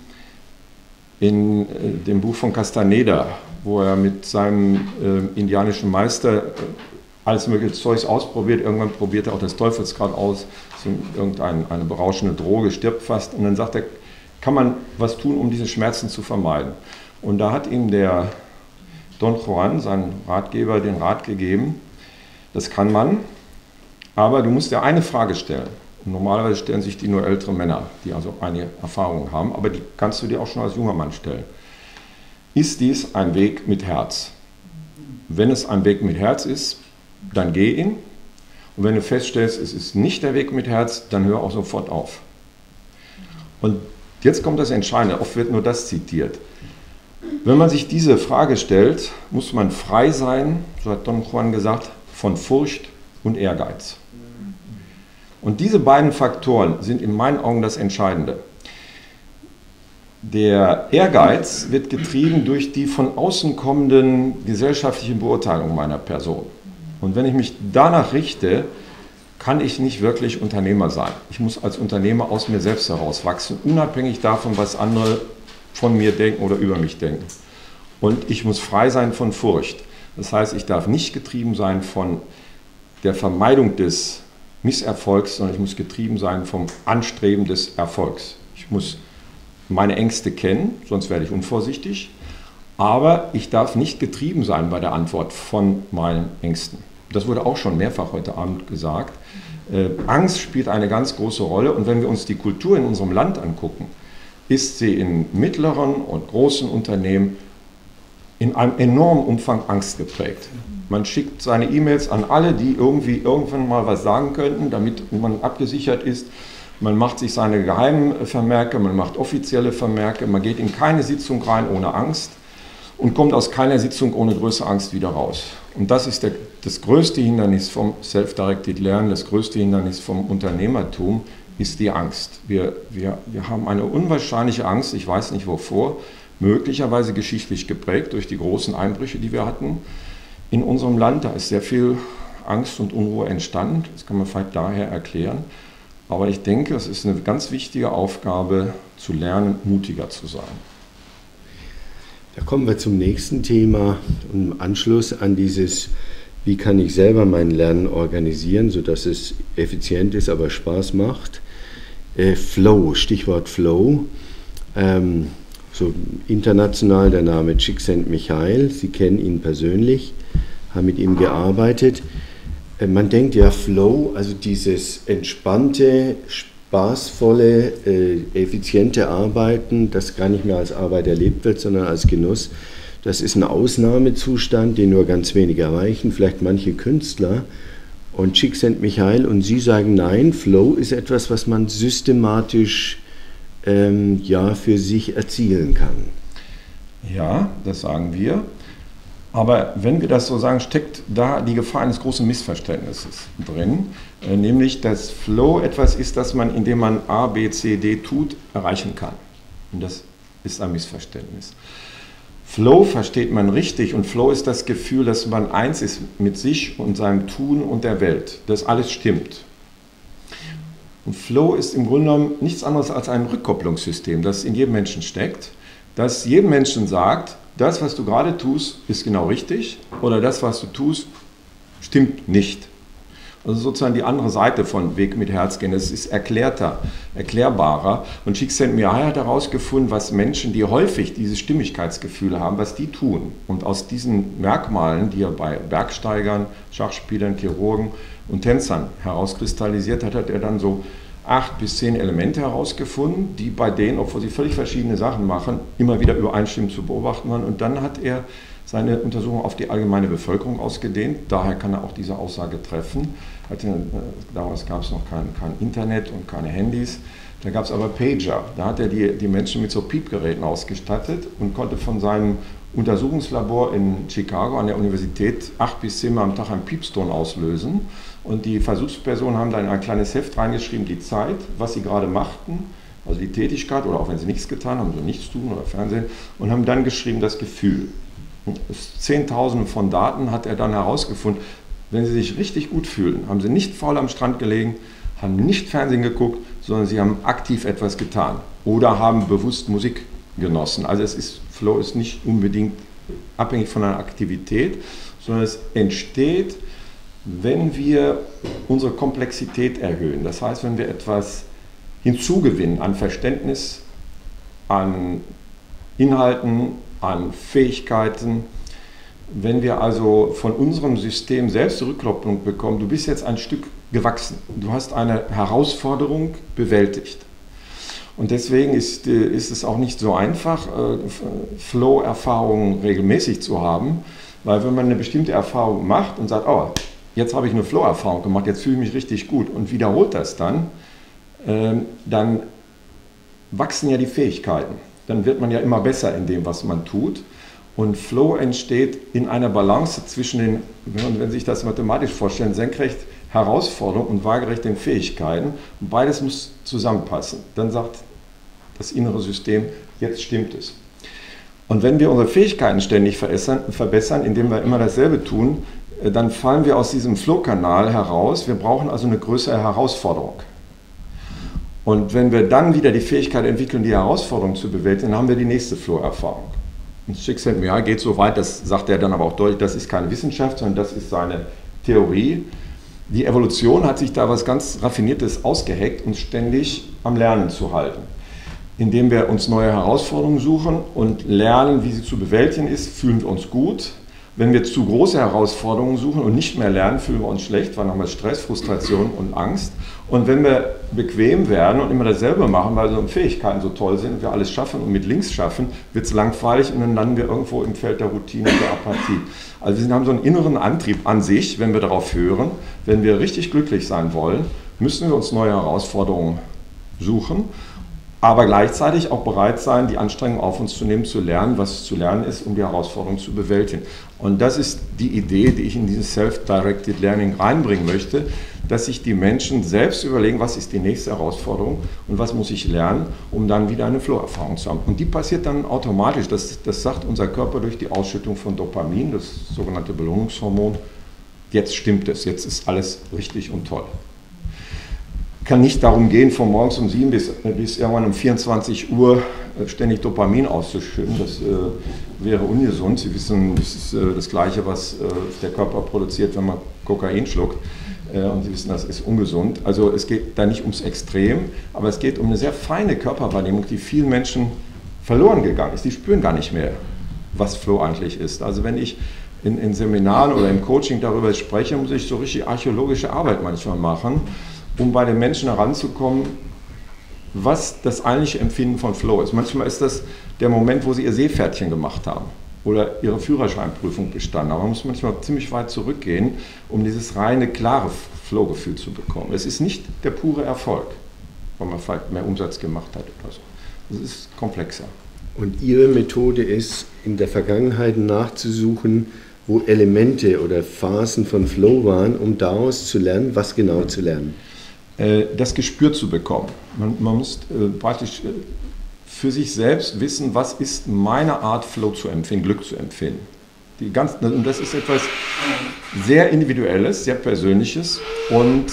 in dem Buch von Castaneda, wo er mit seinem indianischen Meister alles mögliche Zeugs ausprobiert. Irgendwann probiert er auch das Teufelskraut aus, irgendeine berauschende Droge, stirbt fast. Und dann sagt er, kann man was tun, um diese Schmerzen zu vermeiden? Und da hat ihm der Don Juan, sein Ratgeber, den Rat gegeben, das kann man, aber du musst dir eine Frage stellen. Und normalerweise stellen sich die nur ältere Männer, die also eine Erfahrung haben, aber die kannst du dir auch schon als junger Mann stellen. Ist dies ein Weg mit Herz? Wenn es ein Weg mit Herz ist, dann geh ihn. Und wenn du feststellst, es ist nicht der Weg mit Herz, dann hör auch sofort auf. Und jetzt kommt das Entscheidende, oft wird nur das zitiert. Wenn man sich diese Frage stellt, muss man frei sein, so hat Don Juan gesagt, von Furcht und Ehrgeiz. Und diese beiden Faktoren sind in meinen Augen das Entscheidende. Der Ehrgeiz wird getrieben durch die von außen kommenden gesellschaftlichen Beurteilungen meiner Person. Und wenn ich mich danach richte, kann ich nicht wirklich Unternehmer sein. Ich muss als Unternehmer aus mir selbst herauswachsen, unabhängig davon, was andere von mir denken oder über mich denken. Und ich muss frei sein von Furcht. Das heißt, ich darf nicht getrieben sein von der Vermeidung des Misserfolgs, sondern ich muss getrieben sein vom Anstreben des Erfolgs. Ich muss meine Ängste kennen, sonst werde ich unvorsichtig, aber ich darf nicht getrieben sein bei der Antwort von meinen Ängsten. Das wurde auch schon mehrfach heute Abend gesagt. Angst spielt eine ganz große Rolle und wenn wir uns die Kultur in unserem Land angucken, ist sie in mittleren und großen Unternehmen in einem enormen Umfang Angst geprägt. Man schickt seine E-Mails an alle, die irgendwie irgendwann mal was sagen könnten, damit man abgesichert ist. Man macht sich seine geheimen Vermerke, man macht offizielle Vermerke, man geht in keine Sitzung rein ohne Angst. und kommt aus keiner Sitzung ohne größere Angst wieder raus. Und das ist das größte Hindernis vom Self-Directed Lernen, das größte Hindernis vom Unternehmertum ist die Angst. Wir haben eine unwahrscheinliche Angst, ich weiß nicht wovor, möglicherweise geschichtlich geprägt durch die großen Einbrüche, die wir hatten in unserem Land. Da ist sehr viel Angst und Unruhe entstanden, das kann man vielleicht daher erklären. Aber ich denke, es ist eine ganz wichtige Aufgabe, zu lernen, mutiger zu sein. Da kommen wir zum nächsten Thema und im Anschluss an dieses, wie kann ich selber mein Lernen organisieren, sodass es effizient ist, aber Spaß macht. Flow, Stichwort Flow. So international der Name Csikszentmihalyi, Sie kennen ihn persönlich, haben mit ihm gearbeitet. Man denkt ja Flow, also dieses entspannte, spaßvolle, effiziente Arbeiten, das gar nicht mehr als Arbeit erlebt wird, sondern als Genuss. Das ist ein Ausnahmezustand, den nur ganz wenige erreichen, vielleicht manche Künstler. Und Csikszentmihalyi und Sie sagen, nein, Flow ist etwas, was man systematisch ja, für sich erzielen kann. Ja, das sagen wir. Aber wenn wir das so sagen, steckt da die Gefahr eines großen Missverständnisses drin, nämlich, dass Flow etwas ist, das man, indem man A, B, C, D tut, erreichen kann. Und das ist ein Missverständnis. Flow versteht man richtig und Flow ist das Gefühl, dass man eins ist mit sich und seinem Tun und der Welt, dass alles stimmt. Und Flow ist im Grunde genommen nichts anderes als ein Rückkopplungssystem, das in jedem Menschen steckt, das jedem Menschen sagt, das, was du gerade tust, ist genau richtig oder das, was du tust, stimmt nicht. Also sozusagen die andere Seite von Weg mit Herz gehen, das ist erklärter, erklärbarer. Und Csikszentmihalyi hat herausgefunden, was Menschen, die häufig dieses Stimmigkeitsgefühl haben, was die tun. Und aus diesen Merkmalen, die er bei Bergsteigern, Schachspielern, Chirurgen und Tänzern herauskristallisiert hat, hat er dann so 8 bis 10 Elemente herausgefunden, die bei denen, obwohl sie völlig verschiedene Sachen machen, immer wieder übereinstimmend zu beobachten waren. Und dann hat er seine Untersuchung auf die allgemeine Bevölkerung ausgedehnt. Daher kann er auch diese Aussage treffen. Damals gab es noch kein Internet und keine Handys. Da gab es aber Pager. Da hat er die Menschen mit so Piepgeräten ausgestattet und konnte von seinem Untersuchungslabor in Chicago an der Universität 8 bis 10 Mal am Tag einen Piepston auslösen. Und die Versuchspersonen haben dann in ein kleines Heft reingeschrieben, die Zeit, was sie gerade machten, also die Tätigkeit, oder auch wenn sie nichts getan haben, so nichts tun oder Fernsehen, und haben dann geschrieben, das Gefühl. Und aus Zehntausenden von Daten hat er dann herausgefunden, wenn sie sich richtig gut fühlen, haben sie nicht faul am Strand gelegen, haben nicht Fernsehen geguckt, sondern sie haben aktiv etwas getan oder haben bewusst Musik genossen. Also Flow ist nicht unbedingt abhängig von einer Aktivität, sondern es entsteht, wenn wir unsere Komplexität erhöhen. Das heißt, wenn wir etwas hinzugewinnen an Verständnis, an Inhalten, an Fähigkeiten, wenn wir also von unserem System selbst die Rückkopplung bekommen, du bist jetzt ein Stück gewachsen, du hast eine Herausforderung bewältigt. Und deswegen ist es auch nicht so einfach, Flow-Erfahrungen regelmäßig zu haben, weil wenn man eine bestimmte Erfahrung macht und sagt, oh, jetzt habe ich eine Flow-Erfahrung gemacht, jetzt fühle ich mich richtig gut und wiederholt das dann wachsen ja die Fähigkeiten. Dann wird man ja immer besser in dem, was man tut. Und Flow entsteht in einer Balance zwischen den, wenn Sie sich das mathematisch vorstellen, senkrecht Herausforderung und waagerecht den Fähigkeiten. Und beides muss zusammenpassen. Dann sagt das innere System, jetzt stimmt es. Und wenn wir unsere Fähigkeiten ständig verbessern, indem wir immer dasselbe tun, dann fallen wir aus diesem Flow-Kanal heraus. Wir brauchen also eine größere Herausforderung. Und wenn wir dann wieder die Fähigkeit entwickeln, die Herausforderung zu bewältigen, dann haben wir die nächste Flow-Erfahrung. Und Csikszentmihalyi geht so weit, das sagt er dann aber auch deutlich, das ist keine Wissenschaft, sondern das ist seine Theorie. Die Evolution hat sich da was ganz Raffiniertes ausgeheckt, uns ständig am Lernen zu halten. Indem wir uns neue Herausforderungen suchen und lernen, wie sie zu bewältigen ist, fühlen wir uns gut. Wenn wir zu große Herausforderungen suchen und nicht mehr lernen, fühlen wir uns schlecht, weil nochmal Stress, Frustration und Angst. Und wenn wir bequem werden und immer dasselbe machen, weil unsere Fähigkeiten so toll sind, wir alles schaffen und mit links schaffen, wird es langweilig und dann landen wir irgendwo im Feld der Routine und der Apathie. Also wir haben so einen inneren Antrieb an sich, wenn wir darauf hören. Wenn wir richtig glücklich sein wollen, müssen wir uns neue Herausforderungen suchen. aber gleichzeitig auch bereit sein, die Anstrengung auf uns zu nehmen, zu lernen, was zu lernen ist, um die Herausforderung zu bewältigen. Und das ist die Idee, die ich in dieses Self-Directed Learning reinbringen möchte, dass sich die Menschen selbst überlegen, was ist die nächste Herausforderung und was muss ich lernen, um dann wieder eine Flow-Erfahrung zu haben. Und die passiert dann automatisch, das sagt unser Körper durch die Ausschüttung von Dopamin, das sogenannte Belohnungshormon, jetzt stimmt es, jetzt ist alles richtig und toll. Kann nicht darum gehen, von morgens um 7 bis irgendwann um 24 Uhr ständig Dopamin auszuschütten. Das wäre ungesund. Sie wissen, das ist das Gleiche, was der Körper produziert, wenn man Kokain schluckt. Und Sie wissen, das ist ungesund. Also es geht da nicht ums Extrem, aber es geht um eine sehr feine Körperwahrnehmung, die vielen Menschen verloren gegangen ist. Die spüren gar nicht mehr, was Flow eigentlich ist. Also wenn ich in Seminaren oder im Coaching darüber spreche, muss ich so richtig archäologische Arbeit manchmal machen, um bei den Menschen heranzukommen, was das eigentliche Empfinden von Flow ist. Manchmal ist das der Moment, wo sie ihr Seepferdchen gemacht haben oder ihre Führerscheinprüfung bestanden haben. Man muss manchmal ziemlich weit zurückgehen, um dieses reine, klare Flow-Gefühl zu bekommen. Es ist nicht der pure Erfolg, weil man vielleicht mehr Umsatz gemacht hat oder so. Es ist komplexer. Und Ihre Methode ist, in der Vergangenheit nachzusuchen, wo Elemente oder Phasen von Flow waren, um daraus zu lernen, was genau zu lernen? Das Gespür zu bekommen. Man muss praktisch für sich selbst wissen, was ist meine Art, Flow zu empfinden, Glück zu empfinden. Und das ist etwas sehr Individuelles, sehr Persönliches und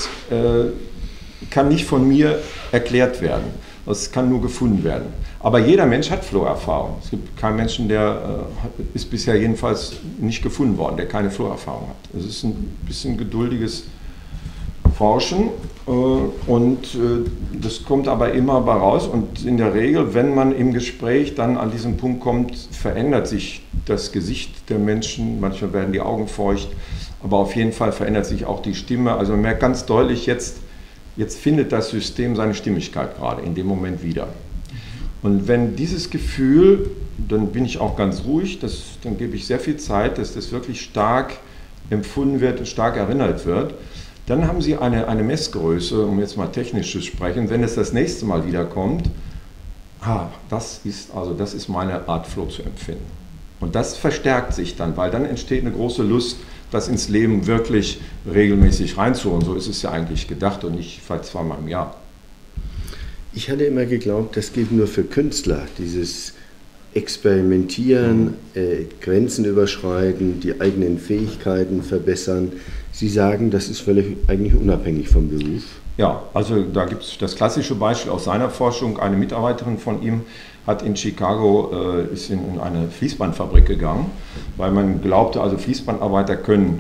kann nicht von mir erklärt werden. Das kann nur gefunden werden. Aber jeder Mensch hat Flow-Erfahrung. Es gibt keinen Menschen, der ist bisher jedenfalls nicht gefunden worden, der keine Flow-Erfahrung hat. Es ist ein bisschen geduldiges Forschen und das kommt aber immer bei raus. Und in der Regel, wenn man im Gespräch dann an diesen Punkt kommt, verändert sich das Gesicht der Menschen. Manchmal werden die Augen feucht, aber auf jeden Fall verändert sich auch die Stimme. Also man merkt ganz deutlich jetzt findet das System seine Stimmigkeit gerade in dem Moment wieder. Und wenn dieses Gefühl, dann bin ich auch ganz ruhig, dann gebe ich sehr viel Zeit, dass das wirklich stark empfunden wird und stark erinnert wird. Dann haben Sie eine Messgröße, um jetzt mal technisch zu sprechen, wenn es das nächste Mal wiederkommt, das ist meine Art, Flow zu empfinden. Und das verstärkt sich dann, weil dann entsteht eine große Lust, das ins Leben wirklich regelmäßig reinzuholen. So ist es ja eigentlich gedacht und nicht vielleicht zweimal im Jahr. Ich hatte immer geglaubt, das gilt nur für Künstler, dieses Experimentieren, Grenzen überschreiten, die eigenen Fähigkeiten verbessern. Sie sagen, das ist völlig eigentlich unabhängig vom Beruf. Ja, also da gibt es das klassische Beispiel aus seiner Forschung. Eine Mitarbeiterin von ihm hat in Chicago, ist in eine Fließbandfabrik gegangen, weil man glaubte, also Fließbandarbeiter können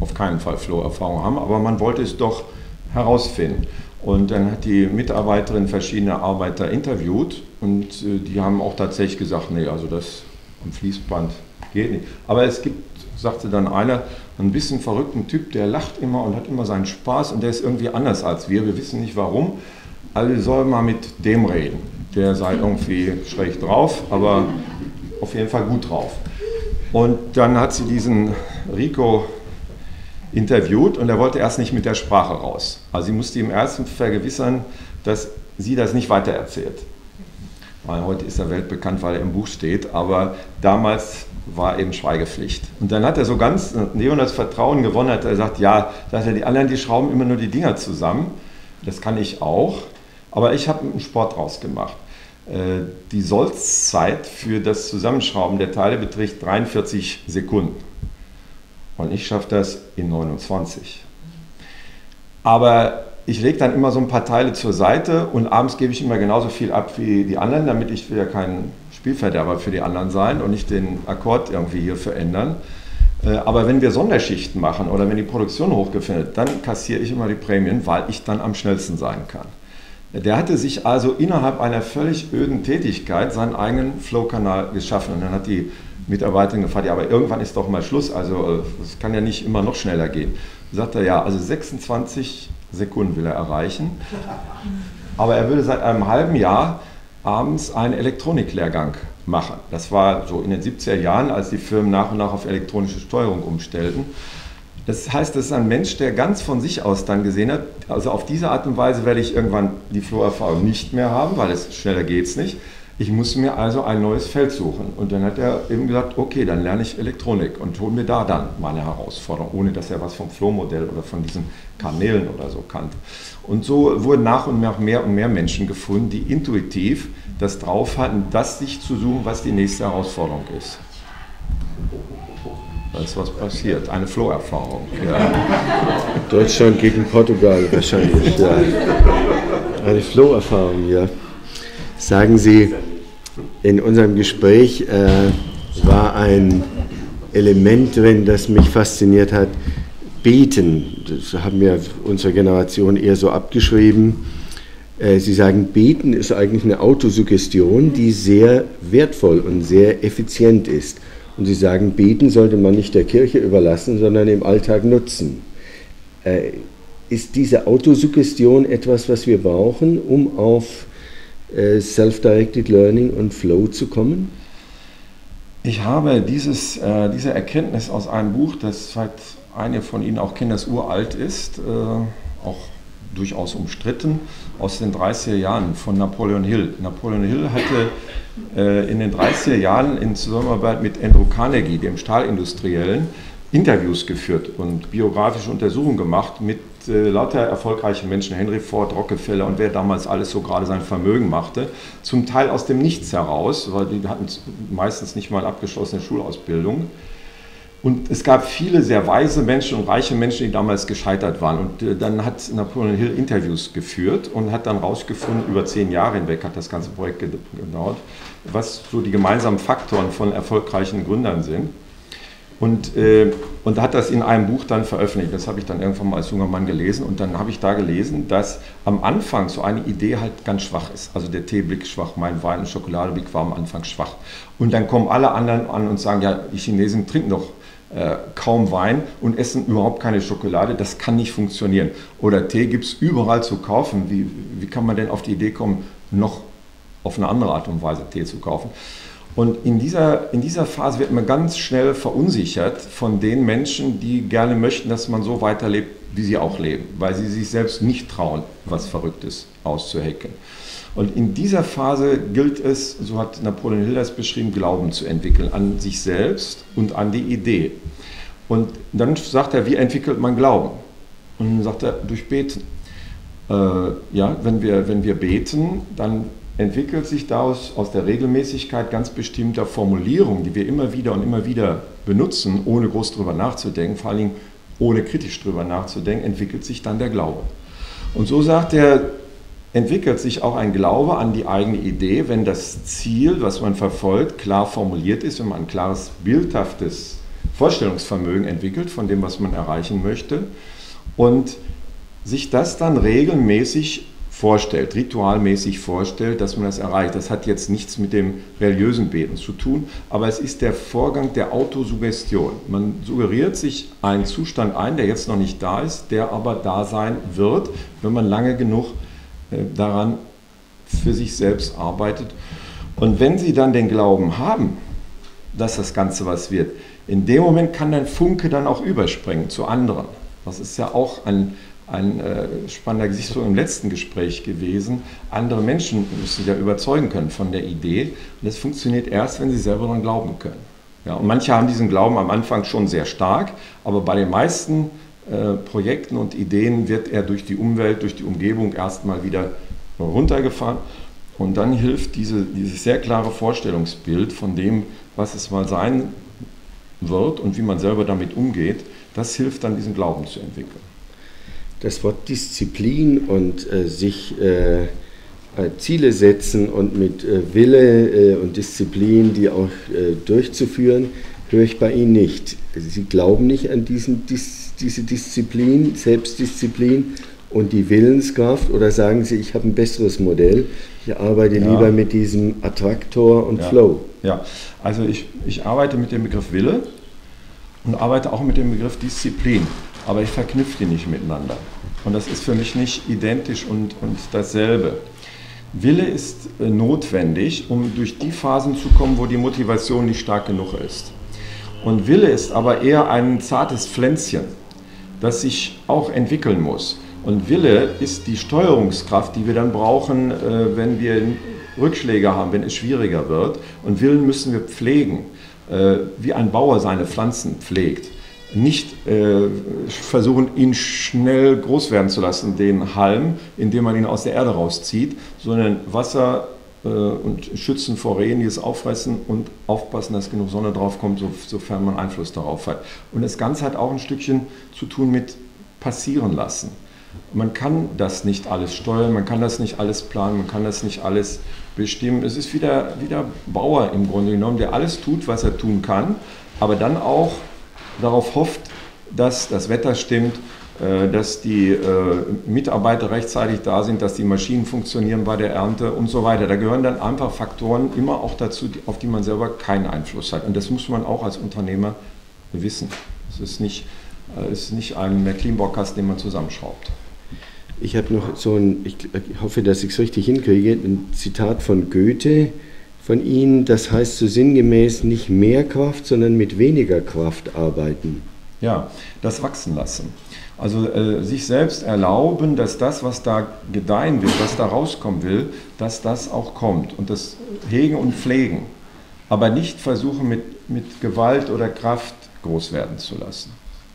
auf keinen Fall Flow-Erfahrung haben, aber man wollte es doch herausfinden. Und dann hat die Mitarbeiterin verschiedene Arbeiter interviewt und die haben auch tatsächlich gesagt, nee, also das am Fließband geht nicht. Aber es gibt, sagte dann einer, ein bisschen verrückten Typ, der lacht immer und hat immer seinen Spaß und der ist irgendwie anders als wir. Wir wissen nicht warum, also sollen mal mit dem reden. Der sei irgendwie schräg drauf, aber auf jeden Fall gut drauf. Und dann hat sie diesen Rico interviewt und er wollte erst nicht mit der Sprache raus. Also sie musste ihm erst vergewissern, dass sie das nicht weitererzählt. Weil heute ist er weltbekannt, weil er im Buch steht, aber damals war eben Schweigepflicht. Und dann hat er so ganz Leon das Vertrauen gewonnen, hat er gesagt, ja, die anderen, die schrauben immer nur die Dinger zusammen, das kann ich auch, aber ich habe einen Sport draus gemacht. Die Sollzeit für das Zusammenschrauben der Teile beträgt 43 Sekunden. Und ich schaffe das in 29. Aber ich lege dann immer so ein paar Teile zur Seite und abends gebe ich immer genauso viel ab wie die anderen, damit ich wieder kein Spielverderber für die anderen sein und nicht den Akkord irgendwie hier verändern. Aber wenn wir Sonderschichten machen oder wenn die Produktion hochgefahren wird, dann kassiere ich immer die Prämien, weil ich dann am schnellsten sein kann. Der hatte sich also innerhalb einer völlig öden Tätigkeit seinen eigenen Flow-Kanal geschaffen. Und dann hat die Mitarbeiterin gefragt, ja, aber irgendwann ist doch mal Schluss, also es kann ja nicht immer noch schneller gehen. Da sagt er, ja, also 26 Sekunden will er erreichen, aber er würde seit einem halben Jahr abends einen Elektroniklehrgang machen. Das war so in den 70er Jahren, als die Firmen nach und nach auf elektronische Steuerung umstellten. Das heißt, das ist ein Mensch, der ganz von sich aus dann gesehen hat, also auf diese Art und Weise werde ich irgendwann die Florerfahrung nicht mehr haben, weil es schneller geht es nicht. Ich muss mir also ein neues Feld suchen. Und dann hat er eben gesagt, okay, dann lerne ich Elektronik und hole mir da dann meine Herausforderung, ohne dass er was vom Flohmodell oder von diesen Kanälen oder so kannte. Und so wurden nach und mehr Menschen gefunden, die intuitiv das drauf hatten, das sich zu suchen, was die nächste Herausforderung ist. Da ist was passiert, eine Floh-Erfahrung. Ja. Deutschland gegen Portugal wahrscheinlich, ja. Eine Floh-Erfahrung, ja. Sagen Sie, in unserem Gespräch war ein Element drin, das mich fasziniert hat, Beten. Das haben wir unsere Generation eher so abgeschrieben. Sie sagen, Beten ist eigentlich eine Autosuggestion, die sehr wertvoll und sehr effizient ist. Und Sie sagen, Beten sollte man nicht der Kirche überlassen, sondern im Alltag nutzen. Ist diese Autosuggestion etwas, was wir brauchen, um auf Self-Directed Learning und Flow zu kommen? Ich habe diese Erkenntnis aus einem Buch, das seit einige von Ihnen auch kennen, das uralt ist, auch durchaus umstritten, aus den 30er Jahren von Napoleon Hill. Napoleon Hill hatte in den 30er Jahren in Zusammenarbeit mit Andrew Carnegie, dem Stahlindustriellen, Interviews geführt und biografische Untersuchungen gemacht mit lauter erfolgreichen Menschen, Henry Ford, Rockefeller und wer damals alles so gerade sein Vermögen machte, zum Teil aus dem Nichts heraus, weil die hatten meistens nicht mal eine abgeschlossene Schulausbildung. Und es gab viele sehr weise Menschen und reiche Menschen, die damals gescheitert waren. Und dann hat Napoleon Hill Interviews geführt und hat dann rausgefunden, über 10 Jahre hinweg hat das ganze Projekt gedauert, was so die gemeinsamen Faktoren von erfolgreichen Gründern sind. Und hat das in einem Buch dann veröffentlicht. Das habe ich dann irgendwann mal als junger Mann gelesen. Und dann habe ich da gelesen, dass am Anfang so eine Idee halt ganz schwach ist. Also der Teeblick schwach, mein Wein- und Schokoladeblick war am Anfang schwach. Und dann kommen alle anderen an und sagen, ja, die Chinesen trinken doch kaum Wein und essen überhaupt keine Schokolade. Das kann nicht funktionieren. Oder Tee gibt es überall zu kaufen. Wie kann man denn auf die Idee kommen, noch auf eine andere Art und Weise Tee zu kaufen? Und in dieser Phase wird man ganz schnell verunsichert von den Menschen, die gerne möchten, dass man so weiterlebt, wie sie auch leben, weil sie sich selbst nicht trauen, was Verrücktes auszuhacken. Und in dieser Phase gilt es, so hat Napoleon Hill das beschrieben, Glauben zu entwickeln an sich selbst und an die Idee. Und dann sagt er, wie entwickelt man Glauben? Und dann sagt er, durch Beten. Ja, wenn wir beten, dann entwickelt sich daraus aus der Regelmäßigkeit ganz bestimmter Formulierungen, die wir immer wieder benutzen, ohne groß drüber nachzudenken, vor allen Dingen ohne kritisch drüber nachzudenken, entwickelt sich dann der Glaube. Und so sagt er, entwickelt sich auch ein Glaube an die eigene Idee, wenn das Ziel, was man verfolgt, klar formuliert ist, wenn man ein klares, bildhaftes Vorstellungsvermögen entwickelt von dem, was man erreichen möchte und sich das dann regelmäßig vorstellt, ritualmäßig vorstellt, dass man das erreicht. Das hat jetzt nichts mit dem religiösen Beten zu tun, aber es ist der Vorgang der Autosuggestion. Man suggeriert sich einen Zustand ein, der jetzt noch nicht da ist, der aber da sein wird, wenn man lange genug daran für sich selbst arbeitet. Und wenn Sie dann den Glauben haben, dass das Ganze was wird, in dem Moment kann ein Funke dann auch überspringen zu anderen. Das ist ja auch ein spannender Gesichtspunkt im letzten Gespräch gewesen. Andere Menschen müssen sich ja überzeugen können von der Idee. Und das funktioniert erst, wenn sie selber daran glauben können. Ja, und manche haben diesen Glauben am Anfang schon sehr stark, aber bei den meisten Projekten und Ideen wird er durch die Umwelt, durch die Umgebung erstmal wieder runtergefahren. Und dann hilft dieses sehr klare Vorstellungsbild von dem, was es mal sein wird und wie man selber damit umgeht. Das hilft dann, diesen Glauben zu entwickeln. Das Wort Disziplin und sich Ziele setzen und mit Wille und Disziplin die auch durchzuführen, höre ich bei Ihnen nicht. Sie glauben nicht an diese Disziplin, Selbstdisziplin und die Willenskraft, oder sagen Sie, ich habe ein besseres Modell, ich arbeite lieber mit diesem Attraktor und Flow? Ja, also ich arbeite mit dem Begriff Wille und arbeite auch mit dem Begriff Disziplin. Aber ich verknüpfe die nicht miteinander. Und das ist für mich nicht identisch und dasselbe. Wille ist notwendig, um durch die Phasen zu kommen, wo die Motivation nicht stark genug ist. Und Wille ist aber eher ein zartes Pflänzchen. das sich auch entwickeln muss. Und Wille ist die Steuerungskraft, die wir dann brauchen, wenn wir Rückschläge haben, wenn es schwieriger wird. Und Willen müssen wir pflegen, wie ein Bauer seine Pflanzen pflegt. Nicht versuchen, ihn schnell groß werden zu lassen, den Halm, indem man ihn aus der Erde rauszieht, sondern Wasser und schützen vor Rehen, die es auffressen, und aufpassen, dass genug Sonne drauf kommt, sofern man Einfluss darauf hat. Und das Ganze hat auch ein Stückchen zu tun mit passieren lassen. Man kann das nicht alles steuern, man kann das nicht alles planen, man kann das nicht alles bestimmen. Es ist wie der Bauer im Grunde genommen, der alles tut, was er tun kann, aber dann auch darauf hofft, dass das Wetter stimmt, dass die Mitarbeiter rechtzeitig da sind, dass die Maschinen funktionieren bei der Ernte und so weiter. Da gehören dann einfach Faktoren immer auch dazu, auf die man selber keinen Einfluss hat. Und das muss man auch als Unternehmer wissen. Es ist nicht ein Klimbockkasten, den man zusammenschraubt. Ich habe noch so ein, ich hoffe, dass ich es richtig hinkriege, ein Zitat von Goethe von Ihnen, das heißt so sinngemäß nicht mehr Kraft, sondern mit weniger Kraft arbeiten. Ja, das wachsen lassen. Also sich selbst erlauben, dass das, was da gedeihen will, was da rauskommen will, dass das auch kommt. Und das hegen und pflegen. Aber nicht versuchen, mit Gewalt oder Kraft groß werden zu lassen.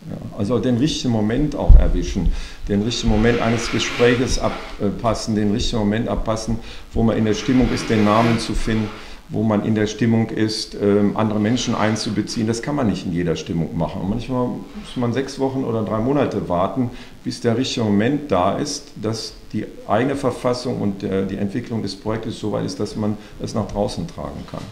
Ja, also den richtigen Moment auch erwischen, den richtigen Moment eines Gespräches abpassen, den richtigen Moment abpassen, wo man in der Stimmung ist, den Namen zu finden, wo man in der Stimmung ist, andere Menschen einzubeziehen. Das kann man nicht in jeder Stimmung machen. Und manchmal muss man 6 Wochen oder 3 Monate warten, bis der richtige Moment da ist, dass die eigene Verfassung und die Entwicklung des Projektes so weit ist, dass man es nach draußen tragen kann.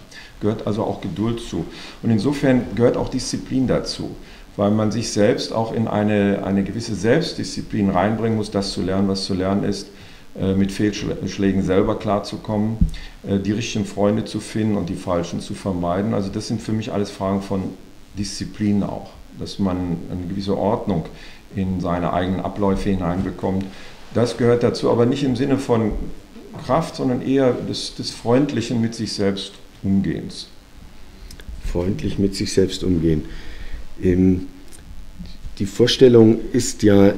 Gehört also auch Geduld zu. Und insofern gehört auch Disziplin dazu, weil man sich selbst auch in eine gewisse Selbstdisziplin reinbringen muss, das zu lernen, was zu lernen ist, mit Fehlschlägen selber klarzukommen, die richtigen Freunde zu finden und die falschen zu vermeiden. Also das sind für mich alles Fragen von Disziplin auch, dass man eine gewisse Ordnung in seine eigenen Abläufe hineinbekommt. Das gehört dazu, aber nicht im Sinne von Kraft, sondern eher des Freundlichen mit sich selbst Umgehens. Freundlich mit sich selbst umgehen. Die Vorstellung ist ja,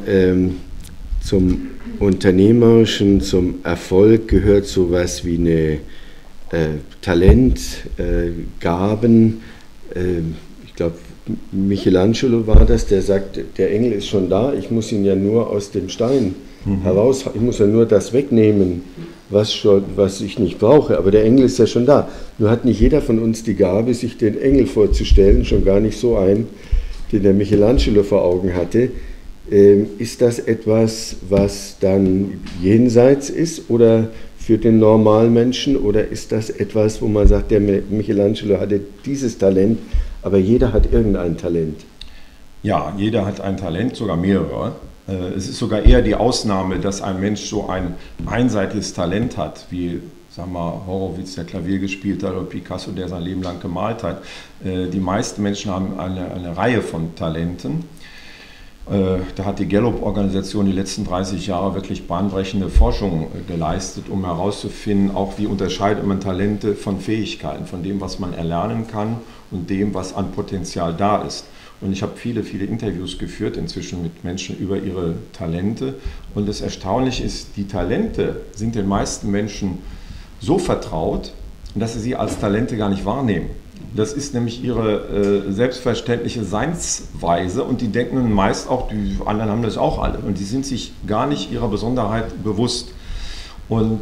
zum Unternehmerischen, zum Erfolg gehört sowas wie eine Talent, Gaben. Ich glaube, Michelangelo war das, der sagt, der Engel ist schon da, ich muss ihn ja nur aus dem Stein heraus, ich muss ja nur das wegnehmen, was ich nicht brauche, aber der Engel ist ja schon da. Nur hat nicht jeder von uns die Gabe, sich den Engel vorzustellen, schon gar nicht so einen, den der Michelangelo vor Augen hatte. Ist das etwas, was dann jenseits ist oder für den normalen Menschen, oder ist das etwas, wo man sagt, der Michelangelo hatte dieses Talent, aber jeder hat irgendein Talent? Ja, jeder hat ein Talent, sogar mehrere. Es ist sogar eher die Ausnahme, dass ein Mensch so ein einseitiges Talent hat, wie, sagen wir mal, Horowitz, der Klavier gespielt hat, oder Picasso, der sein Leben lang gemalt hat. Die meisten Menschen haben eine Reihe von Talenten. Da hat die Gallup-Organisation die letzten 30 Jahre wirklich bahnbrechende Forschung geleistet, um herauszufinden, auch wie unterscheidet man Talente von Fähigkeiten, von dem, was man erlernen kann und dem, was an Potenzial da ist. Und ich habe viele, viele Interviews geführt inzwischen mit Menschen über ihre Talente. Und das Erstaunliche ist, die Talente sind den meisten Menschen so vertraut, dass sie sie als Talente gar nicht wahrnehmen. Das ist nämlich ihre selbstverständliche Seinsweise, und die denken dann meist auch, die anderen haben das auch alle, und die sind sich gar nicht ihrer Besonderheit bewusst. Und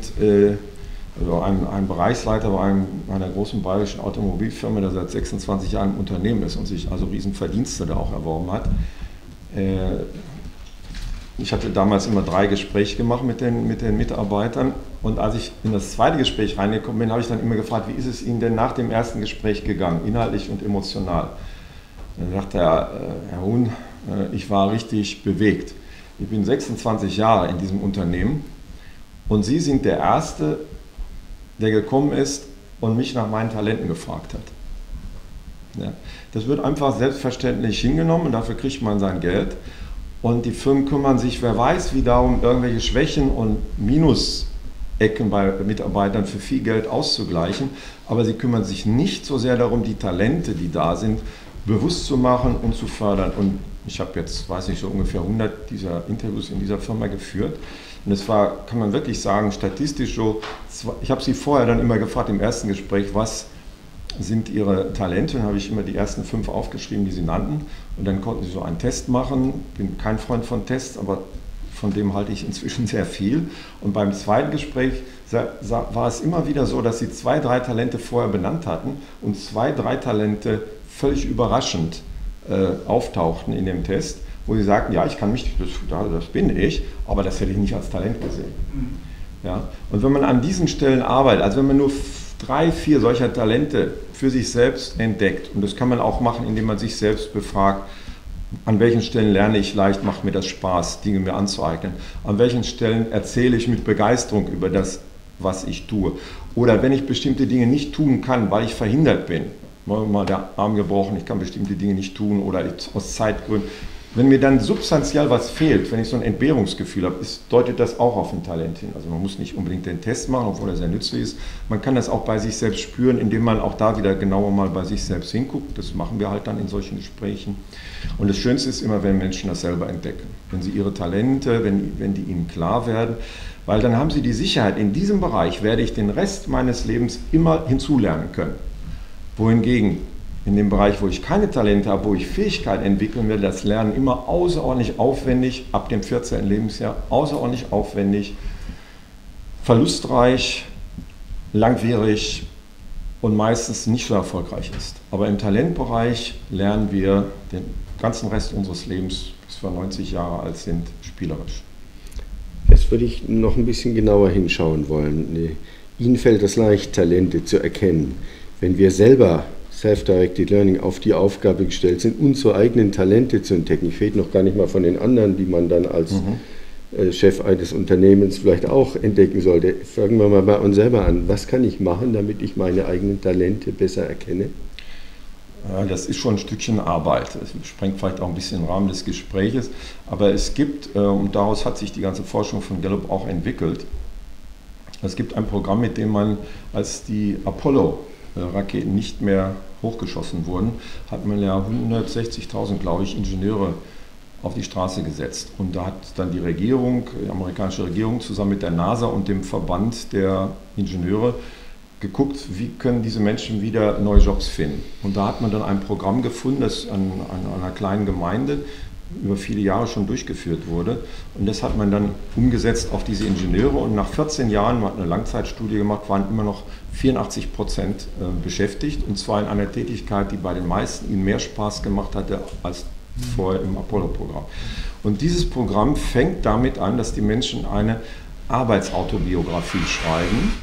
also ein Bereichsleiter bei einer großen bayerischen Automobilfirma, der seit 26 Jahren im Unternehmen ist und sich also riesen Verdienste da auch erworben hat. Ich hatte damals immer 3 Gespräche gemacht mit den Mitarbeitern, und als ich in das 2. Gespräch reingekommen bin, habe ich dann immer gefragt, wie ist es Ihnen denn nach dem 1. Gespräch gegangen, inhaltlich und emotional? Dann sagte er, Herr Huhn, ich war richtig bewegt. Ich bin 26 Jahre in diesem Unternehmen und Sie sind der Erste, der gekommen ist und mich nach meinen Talenten gefragt hat. Ja. Das wird einfach selbstverständlich hingenommen, und dafür kriegt man sein Geld. Und die Firmen kümmern sich, wer weiß, wie darum, irgendwelche Schwächen und Minusecken bei Mitarbeitern für viel Geld auszugleichen. Aber sie kümmern sich nicht so sehr darum, die Talente, die da sind, bewusst zu machen und zu fördern. Und ich habe jetzt, weiß nicht, so ungefähr 100 dieser Interviews in dieser Firma geführt. Und es war, kann man wirklich sagen, statistisch so, ich habe sie vorher dann immer gefragt im ersten Gespräch, was sind ihre Talente? Und habe ich immer die ersten 5 aufgeschrieben, die sie nannten. Und dann konnten sie so einen Test machen. Bin kein Freund von Tests, aber von dem halte ich inzwischen sehr viel. Und beim zweiten Gespräch war es immer wieder so, dass sie 2, 3 Talente vorher benannt hatten und 2, 3 Talente völlig überraschend auftauchten in dem Test, wo sie sagten, ja, ich kann mich, das bin ich, aber das hätte ich nicht als Talent gesehen. Ja? Und wenn man an diesen Stellen arbeitet, also wenn man nur 3, 4 solcher Talente für sich selbst entdeckt, und das kann man auch machen, indem man sich selbst befragt, an welchen Stellen lerne ich leicht, macht mir das Spaß, Dinge mir anzueignen, an welchen Stellen erzähle ich mit Begeisterung über das, was ich tue, oder wenn ich bestimmte Dinge nicht tun kann, weil ich verhindert bin, mal der Arm gebrochen, ich kann bestimmte Dinge nicht tun oder aus Zeitgründen. Wenn mir dann substanziell was fehlt, wenn ich so ein Entbehrungsgefühl habe, deutet das auch auf ein Talent hin. Also man muss nicht unbedingt den Test machen, obwohl er sehr nützlich ist. Man kann das auch bei sich selbst spüren, indem man auch da wieder genauer mal bei sich selbst hinguckt. Das machen wir halt dann in solchen Gesprächen. Und das Schönste ist immer, wenn Menschen das selber entdecken. Wenn sie ihre Talente, wenn die ihnen klar werden. Weil dann haben sie die Sicherheit, in diesem Bereich werde ich den Rest meines Lebens immer hinzulernen können. Wohingegen in dem Bereich, wo ich keine Talente habe, wo ich Fähigkeiten entwickeln werde, das Lernen immer außerordentlich aufwendig, ab dem 14. Lebensjahr außerordentlich aufwendig, verlustreich, langwierig und meistens nicht so erfolgreich ist. Aber im Talentbereich lernen wir den ganzen Rest unseres Lebens, bis wir 90 Jahre alt sind, spielerisch. Jetzt würde ich noch ein bisschen genauer hinschauen wollen. Ihnen fällt es leicht, Talente zu erkennen. Wenn wir selber Self-Directed Learning auf die Aufgabe gestellt sind, unsere eigenen Talente zu entdecken, ich rede noch gar nicht mal von den anderen, die man dann als Chef eines Unternehmens vielleicht auch entdecken sollte. Fangen wir mal bei uns selber an. Was kann ich machen, damit ich meine eigenen Talente besser erkenne? Das ist schon ein Stückchen Arbeit. Es sprengt vielleicht auch ein bisschen den Rahmen des Gespräches. Aber es gibt, und daraus hat sich die ganze Forschung von Gallup auch entwickelt, es gibt ein Programm, mit dem man als die Apollo Raketen nicht mehr hochgeschossen wurden, hat man ja 160.000, glaube ich, Ingenieure auf die Straße gesetzt. Und da hat dann die Regierung, die amerikanische Regierung, zusammen mit der NASA und dem Verband der Ingenieure geguckt, wie können diese Menschen wieder neue Jobs finden. Und da hat man dann ein Programm gefunden, das an einer kleinen Gemeinde über viele Jahre schon durchgeführt wurde. Und das hat man dann umgesetzt auf diese Ingenieure. Und nach 14 Jahren, man hat eine Langzeitstudie gemacht, waren immer noch 84% beschäftigt. Und zwar in einer Tätigkeit, die bei den meisten ihnen mehr Spaß gemacht hatte als vorher im Apollo-Programm. Und dieses Programm fängt damit an, dass die Menschen eine Arbeitsautobiografie schreiben.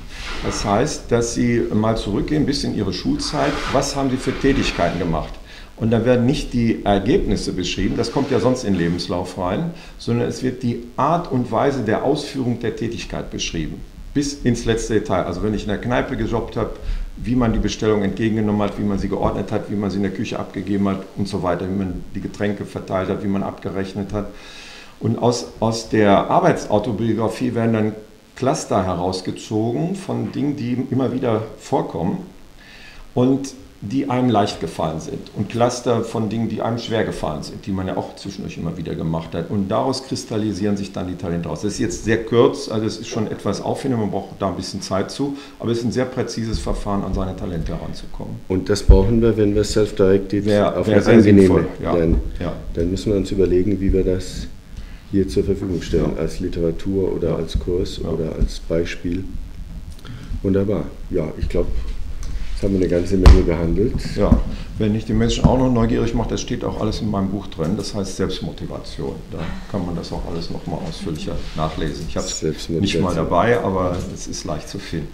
Das heißt, dass sie mal zurückgehen bis in ihre Schulzeit. Was haben sie für Tätigkeiten gemacht? Und da werden nicht die Ergebnisse beschrieben, das kommt ja sonst in den Lebenslauf rein, sondern es wird die Art und Weise der Ausführung der Tätigkeit beschrieben, bis ins letzte Detail. Also wenn ich in der Kneipe gejobbt habe, wie man die Bestellung entgegengenommen hat, wie man sie geordnet hat, wie man sie in der Küche abgegeben hat und so weiter, wie man die Getränke verteilt hat, wie man abgerechnet hat. Und aus der Arbeitsautobiografie werden dann Cluster herausgezogen von Dingen, die immer wieder vorkommen und die einem leicht gefallen sind und Cluster von Dingen, die einem schwer gefallen sind, die man ja auch zwischendurch immer wieder gemacht hat. Und daraus kristallisieren sich dann die Talente raus. Das ist jetzt sehr kurz, also es ist schon etwas aufwendig, man braucht da ein bisschen Zeit zu, aber es ist ein sehr präzises Verfahren, an seine Talente heranzukommen. Und das brauchen wir, wenn wir self-directed auf eine angenehme, dann müssen wir uns überlegen, wie wir das hier zur Verfügung stellen, als Literatur oder als Kurs oder als Beispiel. Wunderbar. Ja, ich glaube, das haben wir eine ganze Menge behandelt. Ja, wenn ich die Menschen auch noch neugierig mache, das steht auch alles in meinem Buch drin, das heißt Selbstmotivation. Da kann man das auch alles nochmal ausführlicher nachlesen. Ich habe es nicht mal dabei, aber es ist leicht zu finden.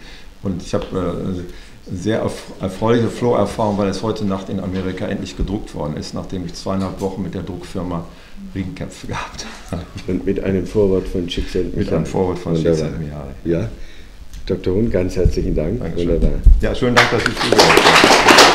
Und ich habe sehr erfreuliche Flow-Erfahrung, weil es heute Nacht in Amerika endlich gedruckt worden ist, nachdem ich 2,5 Wochen mit der Druckfirma Riesenkämpfe gehabt habe. Und mit einem Vorwort von Csikszentmihalyi. Mit einem Vorwort von Csikszentmihalyi. Ja. Dr. Hund, ganz herzlichen Dank. Dankeschön. Wunderbar. Ja, schönen Dank, dass Sie hier waren.